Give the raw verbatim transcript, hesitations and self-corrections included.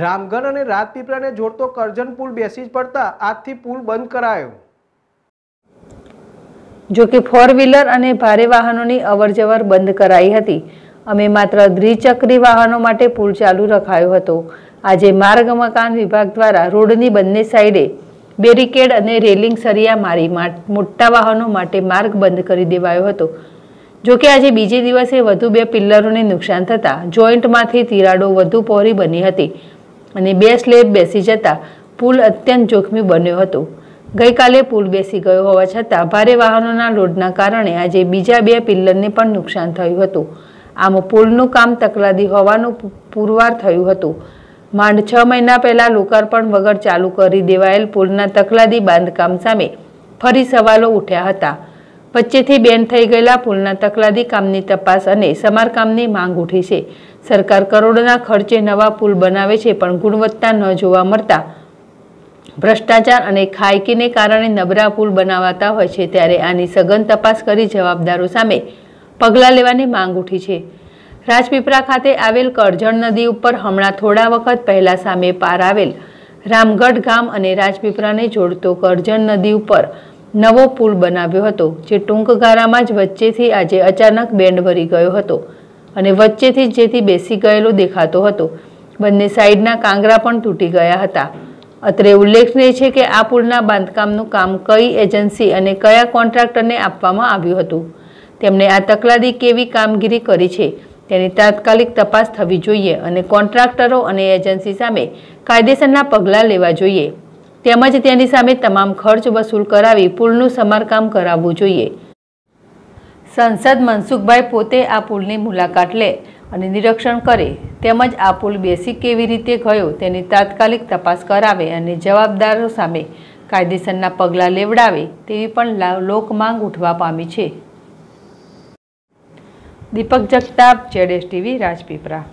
रामगन और राजपीपळा ने जोड़तो करजण पुल बेसी पड़ता आजथी पुल बंद करायो। जो कि फोर व्हीलर और भारे वाहनों की अवरजवर बंद कराई हती। अमे मात्र द्विचक्री वाहनों माटे पुल चालू रखायो हतो। आजे मार्ग मकान विभाग द्वारा रोडनी बंने साइडे बेरिकेड अने रेलिंग सरिया मारी मोटा वाहनों माटे मार्ग बंद करी देवायो हतो। जो कि आज बीजे दिवसे वधु बे पिल्लरोने नुकसान थता जॉइंट मांथी तिराडो वधु पहोरी बनी हती अने बे स्लेब बेसी जता पुल अत्यंत जोखमी बन्यो हतो। गई काले पुल बेसी गयो होवा छता भारे वाहनोना लोडना कारणे आजे बीजा बे पिल्लरने पण नुकसान थयुं हतुं। आम पुलनुं काम तकलादी होवानुं पुरवार थयुं हतुं। मांड छ महीना पहेला लोकार्पण वगर चालू करी देवायेल पुलना तकलादी बांधकाम सामे फरी सवालो उठ्या हता। वच्चे थी बेन थई गयेला पुलना तकलादी कामनी तपास अने समारकामनी मांग उठी छे। सरकार करोड़ोना खर्चे नवा पुल बनावे छे पण गुणवत्ता न जोवा मळता भ्रष्टाचार अने खाईकीने कारणे नबरा पुल बनावाता होय छे त्यारे आनी सघन तपास करी जवाबदारो सामे पगला लेवानी मांग उठी छे। राजपीपळा खाते आवेल करजण नदी उपर हमणां थोड़ा वखत पहेला सामे पार आवेल रामगढ़ गाम अने राजपीपळाने जोड़तो करजण नदी उपर नवो पुल बनाव्यो हतो जे टूंक गाळामां ज वच्चेथी आजे अचानक बेंड भरी गयो हतो अने वच्चेथी जेथी बेसी गयेलो देखातो हतो। बंने साइडना कांगरा पण तूटी गया हता। अत्रे उल्लेखनीय छे के आ पुलना बांधकामनुं काम कई एजन्सी अने कया कोन्ट्राक्टरने आपवामां आव्युं हतुं। तेमणे आ तकलादी केवी कामगीरी करी छे तेनी तात्कालिक तपास थवी जोईए अने कोन्ट्राक्टरो अने एजन्सी सामे कायदेसરના પગલાં લેવા જોઈએ। તેમજ તેની સામે તમામ ખર્ચ વસૂલ કરાવી પુલનું સમારકામ કરાવવું જોઈએ। સંસદ મનસુખભાઈ પોતે આ પુલની મુલાકાત લે અને નિરીક્ષણ કરે તેમજ આ પુલ બેસી કેવી રીતે ગયો તેની તાત્કાલિક તપાસ કરાવે અને જવાબદારો સામે કાયદેસરના પગલાં લેવડાવે તેવી પણ લોકમાંગ ઉઠવા પામી છે। દીપક જગતાપ, જેડેશ ટીવી, રાજપીપળા।